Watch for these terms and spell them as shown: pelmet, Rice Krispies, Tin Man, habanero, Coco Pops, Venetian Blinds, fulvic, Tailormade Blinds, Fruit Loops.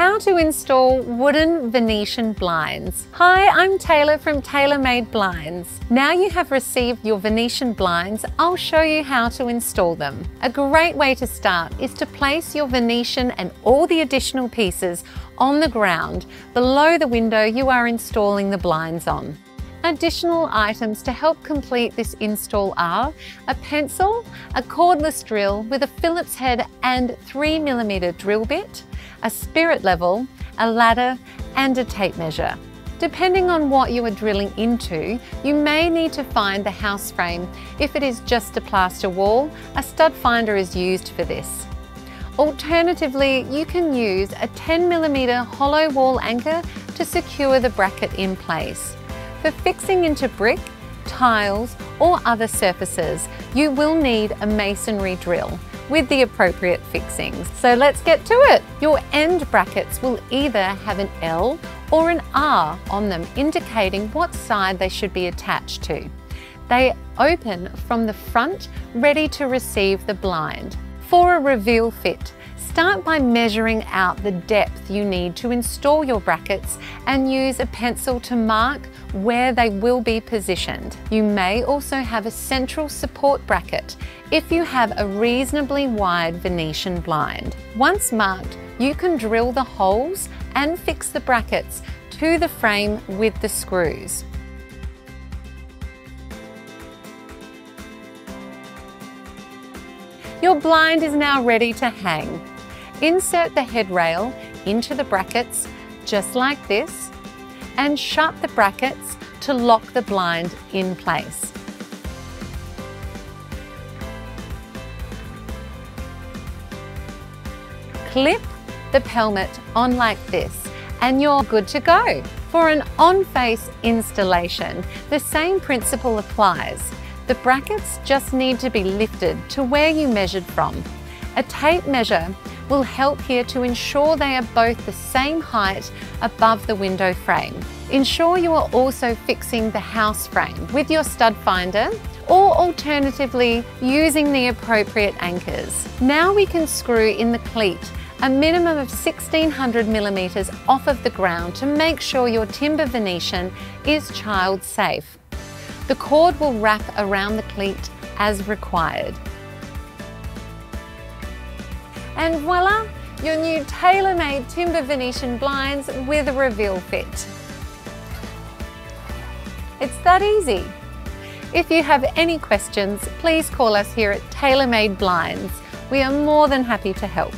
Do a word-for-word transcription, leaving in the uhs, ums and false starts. how to install wooden Venetian blinds. Hi, I'm Taylor from Tailormade Blinds. Now you have received your Venetian blinds, I'll show you how to install them. A great way to start is to place your Venetian and all the additional pieces on the ground below the window you are installing the blinds on. Additional items to help complete this install are a pencil, a cordless drill with a Phillips head and three millimeter drill bit, a spirit level, a ladder and a tape measure. Depending on what you are drilling into, you may need to find the house frame. If it is just a plaster wall, a stud finder is used for this. Alternatively, you can use a ten millimeter hollow wall anchor to secure the bracket in place. For fixing into brick, tiles or other surfaces, you will need a masonry drill with the appropriate fixings. So let's get to it! Your end brackets will either have an L or an R on them, indicating what side they should be attached to. They open from the front, ready to receive the blind. For a reveal fit, start by measuring out the depth you need to install your brackets and use a pencil to mark where they will be positioned. You may also have a central support bracket if you have a reasonably wide Venetian blind. Once marked, you can drill the holes and fix the brackets to the frame with the screws. Your blind is now ready to hang. Insert the head rail into the brackets, just like this, and shut the brackets to lock the blind in place. Clip the pelmet on like this, and you're good to go. For an on-face installation, the same principle applies. The brackets just need to be lifted to where you measured from. A tape measure will help here to ensure they are both the same height above the window frame. Ensure you are also fixing the house frame with your stud finder or alternatively using the appropriate anchors. Now we can screw in the cleat, a minimum of sixteen hundred millimeters off of the ground to make sure your timber Venetian is child safe. The cord will wrap around the cleat as required. And voila, your new tailor-made timber Venetian blinds with a reveal fit. It's that easy. If you have any questions, please call us here at Tailormade Blinds. We are more than happy to help.